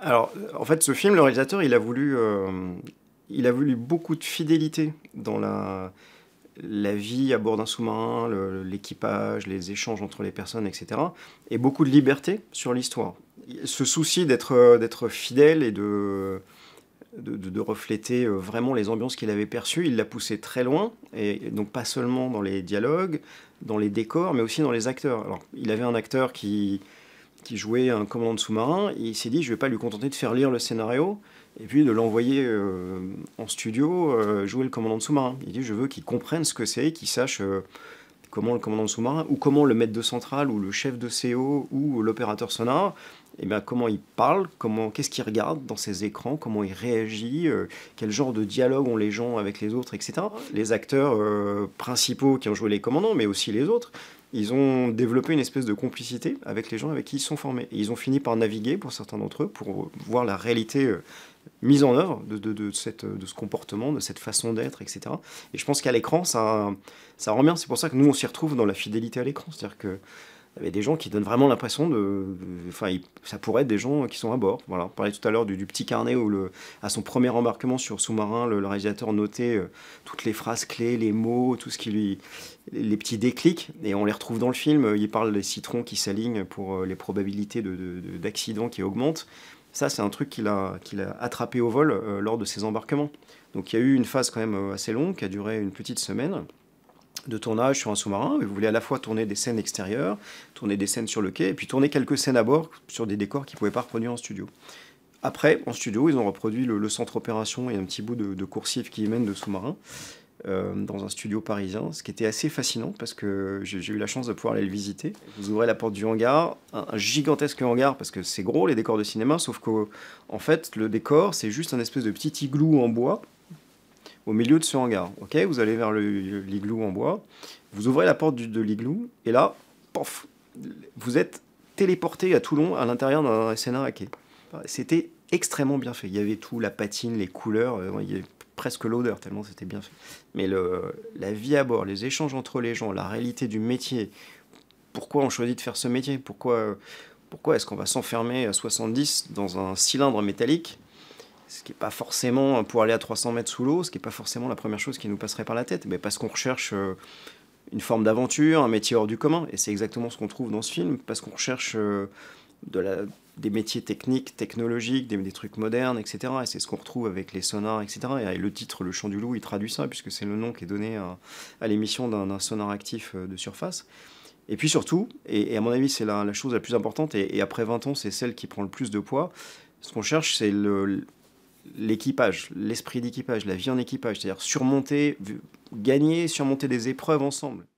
Alors, en fait, ce film, le réalisateur, il a voulu beaucoup de fidélité dans la vie à bord d'un sous-marin, l'équipage, les échanges entre les personnes, etc. Et beaucoup de liberté sur l'histoire. Ce souci d'être fidèle et de refléter vraiment les ambiances qu'il avait perçues, il l'a poussé très loin, et donc pas seulement dans les dialogues, dans les décors, mais aussi dans les acteurs. Alors, il avait un acteur qui jouait un commandant de sous-marin, il s'est dit, je ne vais pas lui contenter de faire lire le scénario, et puis de l'envoyer en studio jouer le commandant de sous-marin. Il dit, je veux qu'il comprenne ce que c'est, qu'il sache comment le commandant de sous-marin, ou comment le maître de centrale, ou le chef de CO, ou l'opérateur sonar, et bien comment il parle, qu'est-ce qu'il regarde dans ses écrans, comment il réagit, quel genre de dialogue ont les gens avec les autres, etc. Les acteurs principaux qui ont joué les commandants, mais aussi les autres, ils ont développé une espèce de complicité avec les gens avec qui ils sont formés. Et ils ont fini par naviguer, pour certains d'entre eux, pour voir la réalité mise en œuvre de ce comportement, de cette façon d'être, etc. Et je pense qu'à l'écran, ça rend bien. C'est pour ça que nous, on s'y retrouve dans la fidélité à l'écran. C'est-à-dire qu'il y avait des gens qui donnent vraiment l'impression de... Enfin, ça pourrait être des gens qui sont à bord. Voilà. On parlait tout à l'heure du petit carnet où, à son premier embarquement sur sous-marin, le réalisateur notait toutes les phrases clés, les mots, tout ce qui lui... les petits déclics, et on les retrouve dans le film. Il parle des citrons qui s'alignent pour les probabilités d'accidents qui augmentent. Ça, c'est un truc qu'il a attrapé au vol lors de ses embarquements. Donc il y a eu une phase quand même assez longue, qui a duré une petite semaine, de tournage sur un sous-marin. Il voulait à la fois tourner des scènes extérieures, tourner des scènes sur le quai, et puis tourner quelques scènes à bord sur des décors qu'ils ne pouvaient pas reproduire en studio. Après, en studio, ils ont reproduit le centre opération et un petit bout de coursive qui mène de sous-marin, dans un studio parisien, ce qui était assez fascinant parce que j'ai eu la chance de pouvoir aller le visiter. Vous ouvrez la porte du hangar, un gigantesque hangar, parce que c'est gros les décors de cinéma, sauf qu'en fait le décor c'est juste un espèce de petit igloo en bois au milieu de ce hangar. Ok, vous allez vers l'igloo en bois, vous ouvrez la porte de l'igloo et là, pof, vous êtes téléporté à Toulon à l'intérieur d'un SN1 à quai. C'était extrêmement bien fait, il y avait tout, la patine, les couleurs, il y avait presque l'odeur, tellement c'était bien fait. Mais la vie à bord, les échanges entre les gens, la réalité du métier, pourquoi on choisit de faire ce métier, pourquoi est-ce qu'on va s'enfermer à 70 dans un cylindre métallique, ce qui n'est pas forcément pour aller à 300 mètres sous l'eau, ce qui n'est pas forcément la première chose qui nous passerait par la tête, mais parce qu'on recherche une forme d'aventure, un métier hors du commun, et c'est exactement ce qu'on trouve dans ce film, parce qu'on recherche des métiers techniques, technologiques, des trucs modernes, etc. Et c'est ce qu'on retrouve avec les sonars, etc. Et le titre, Le Chant du Loup, il traduit ça, puisque c'est le nom qui est donné à l'émission d'un sonar actif de surface. Et puis surtout, et à mon avis c'est la chose la plus importante, et après 20 ans c'est celle qui prend le plus de poids, ce qu'on cherche c'est l'équipage, l'esprit d'équipage, la vie en équipage, c'est-à-dire surmonter des épreuves ensemble.